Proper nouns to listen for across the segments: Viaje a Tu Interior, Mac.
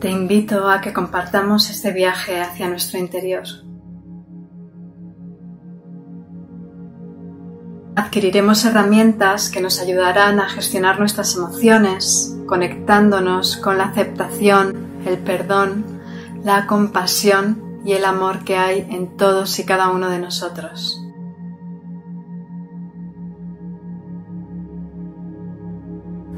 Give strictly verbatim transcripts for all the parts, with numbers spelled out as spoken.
Te invito a que compartamos este viaje hacia nuestro interior. Adquiriremos herramientas que nos ayudarán a gestionar nuestras emociones, conectándonos con la aceptación, el perdón, la compasión y el amor que hay en todos y cada uno de nosotros.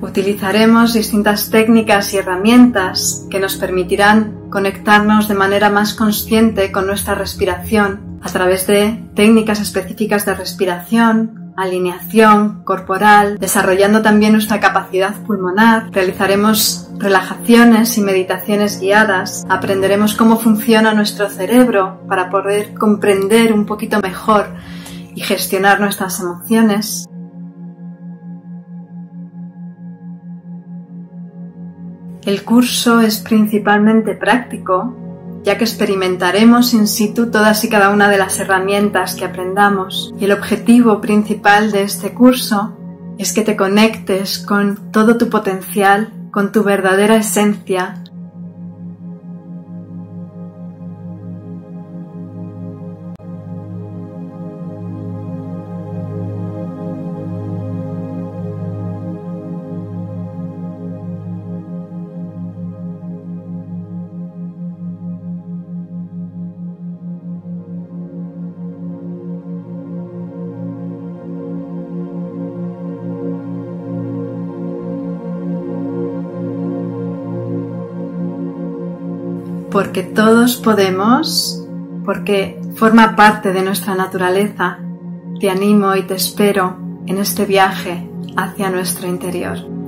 Utilizaremos distintas técnicas y herramientas que nos permitirán conectarnos de manera más consciente con nuestra respiración a través de técnicas específicas de respiración, alineación corporal, desarrollando también nuestra capacidad pulmonar. Realizaremos relajaciones y meditaciones guiadas. Aprenderemos cómo funciona nuestro cerebro para poder comprender un poquito mejor y gestionar nuestras emociones. El curso es principalmente práctico, ya que experimentaremos in situ todas y cada una de las herramientas que aprendamos. Y el objetivo principal de este curso es que te conectes con todo tu potencial, con tu verdadera esencia. Porque todos podemos, porque forma parte de nuestra naturaleza. Te animo y te espero en este viaje hacia nuestro interior.